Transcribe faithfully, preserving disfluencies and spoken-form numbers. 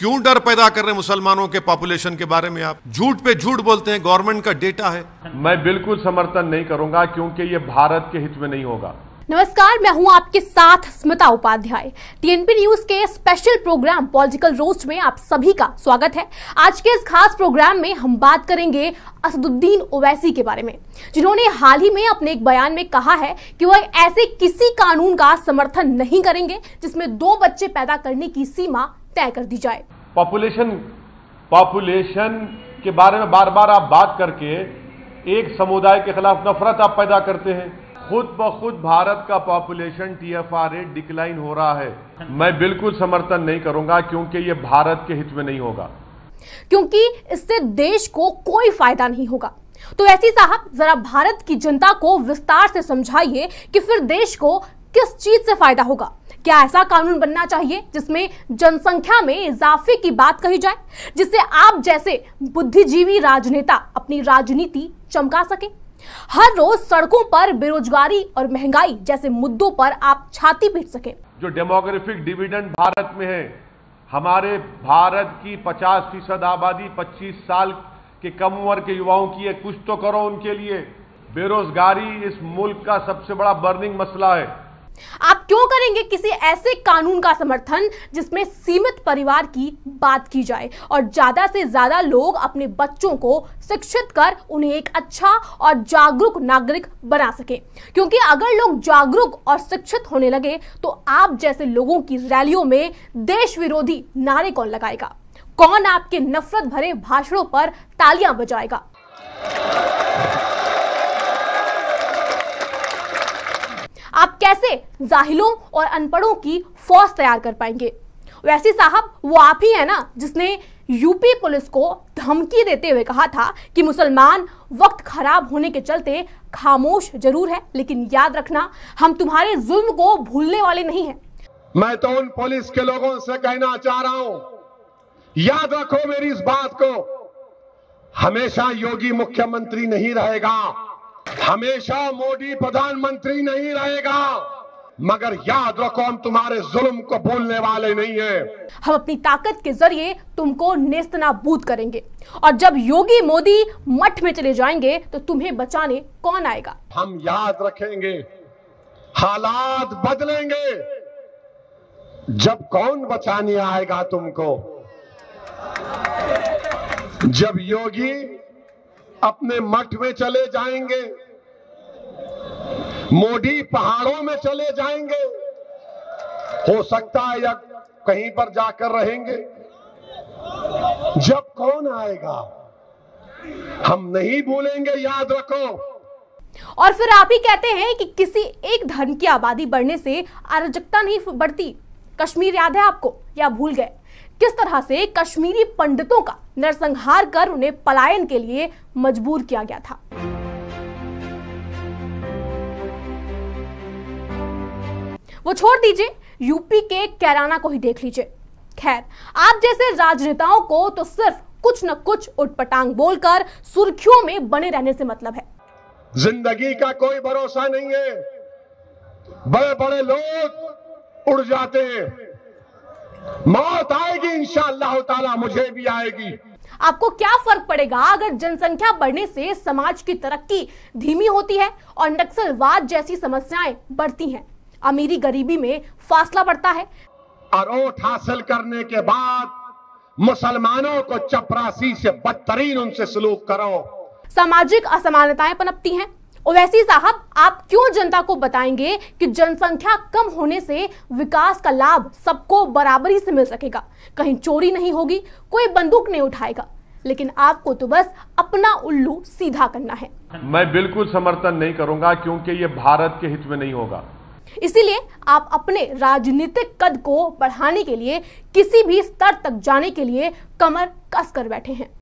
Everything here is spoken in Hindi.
क्यों डर पैदा कर रहे हैं मुसलमानों के पॉपुलेशन के बारे में? आप झूठ पे झूठ बोलते हैं, गवर्नमेंट का डेटा है। मैं बिल्कुल समर्थन नहीं करूंगा क्योंकि ये भारत के हित में नहीं होगा। नमस्कार, मैं हूं आपके साथ स्मिता उपाध्याय। टीएनपी न्यूज के स्पेशल प्रोग्राम पॉलिटिकल रोस्ट में आप सभी का स्वागत है। आज के इस खास प्रोग्राम में हम बात करेंगे असदुद्दीन ओवैसी के बारे में, जिन्होंने हाल ही में अपने एक बयान में कहा है कि वह ऐसे किसी कानून का समर्थन नहीं करेंगे जिसमें दो बच्चे पैदा करने की सीमा तय कर दी जाए। पॉपुलेशन पॉपुलेशन के बारे में बार बार आप बात करके एक समुदाय के खिलाफ नफरत आप पैदा करते हैं। खुद ब खुद भारत का population T F R rate decline हो रहा है। मैं बिल्कुल समर्थन नहीं करूंगा क्योंकि ये भारत के हित में नहीं होगा, क्योंकि इससे देश को कोई फायदा नहीं होगा। तो ऐसी साहब, जरा भारत की जनता को विस्तार से समझाइए कि फिर देश को किस चीज से फायदा होगा। क्या ऐसा कानून बनना चाहिए जिसमें जनसंख्या में इजाफे की बात कही जाए, जिससे आप जैसे बुद्धिजीवी राजनेता अपनी राजनीति चमका सके? हर रोज सड़कों पर बेरोजगारी और महंगाई जैसे मुद्दों पर आप छाती पीट सके। जो डेमोग्राफिक डिविडेंड भारत में है, हमारे भारत की पचास फीसद आबादी पच्चीस साल के कम उम्र के युवाओं की है। कुछ तो करो उनके लिए। बेरोजगारी इस मुल्क का सबसे बड़ा बर्निंग मसला है। आप क्यों करेंगे किसी ऐसे कानून का समर्थन जिसमें सीमित परिवार की बात की जाए और ज्यादा से ज्यादा लोग अपने बच्चों को शिक्षित कर उन्हें एक अच्छा और जागरूक नागरिक बना सके? क्योंकि अगर लोग जागरूक और शिक्षित होने लगे तो आप जैसे लोगों की रैलियों में देश विरोधी नारे कौन लगाएगा? कौन आपके नफरत भरे भाषणों पर तालियां बजाएगा? आप कैसे जाहिलों और अनपढ़ों की फौज तैयार कर पाएंगे? वैसी साहब, वो आप ही है ना जिसने यूपी पुलिस को धमकी देते हुए कहा था कि मुसलमान वक्त खराब होने के चलते खामोश जरूर है, लेकिन याद रखना, हम तुम्हारे जुल्म को भूलने वाले नहीं हैं। मैं तो उन पुलिस के लोगों से कहना चाह रहा हूं, याद रखो मेरी इस बात को, हमेशा योगी मुख्यमंत्री नहीं रहेगा, हमेशा मोदी प्रधानमंत्री नहीं रहेगा, मगर याद रखो हम तुम्हारे जुल्म को भूलने वाले नहीं हैं। हम अपनी ताकत के जरिए तुमको नेस्तनाबूद करेंगे और जब योगी मोदी मठ में चले जाएंगे तो तुम्हें बचाने कौन आएगा? हम याद रखेंगे, हालात बदलेंगे, जब कौन बचाने आएगा तुमको? जब योगी अपने मठ में चले जाएंगे, मोदी पहाड़ों में चले जाएंगे, हो सकता है या कहीं पर जाकर रहेंगे, जब कौन आएगा? हम नहीं भूलेंगे, याद रखो। और फिर आप ही कहते हैं कि किसी एक धर्म की आबादी बढ़ने से अराजकता नहीं बढ़ती। कश्मीर याद है आपको या भूल गए? किस तरह से कश्मीरी पंडितों का नरसंहार कर उन्हें पलायन के लिए मजबूर किया गया था। वो छोड़ दीजिए, यूपी के कैराना को ही देख लीजिए। खैर, आप जैसे राजनेताओं को तो सिर्फ कुछ न कुछ उटपटांग बोलकर सुर्खियों में बने रहने से मतलब है। जिंदगी का कोई भरोसा नहीं है, बड़े बड़े लोग उड़ जाते हैं। मौत आएगी इंशाअल्लाह ताला, मुझे भी आएगी। आपको क्या फर्क पड़ेगा अगर जनसंख्या बढ़ने से समाज की तरक्की धीमी होती है और नक्सलवाद जैसी समस्याएं बढ़ती हैं, अमीरी गरीबी में फासला बढ़ता है। और ओट हासिल करने के बाद मुसलमानों को चपरासी से बदतरीन उनसे सलूक करो, सामाजिक असमानताएं पनपती हैं। ओवैसी साहब, आप क्यों जनता को बताएंगे कि जनसंख्या कम होने से विकास का लाभ सबको बराबरी से मिल सकेगा, कहीं चोरी नहीं होगी, कोई बंदूक नहीं उठाएगा? लेकिन आपको तो बस अपना उल्लू सीधा करना है। मैं बिल्कुल समर्थन नहीं करूंगा क्योंकि ये भारत के हित में नहीं होगा। इसीलिए आप अपने राजनीतिक कद को बढ़ाने के लिए किसी भी स्तर तक जाने के लिए कमर कस कर बैठे हैं।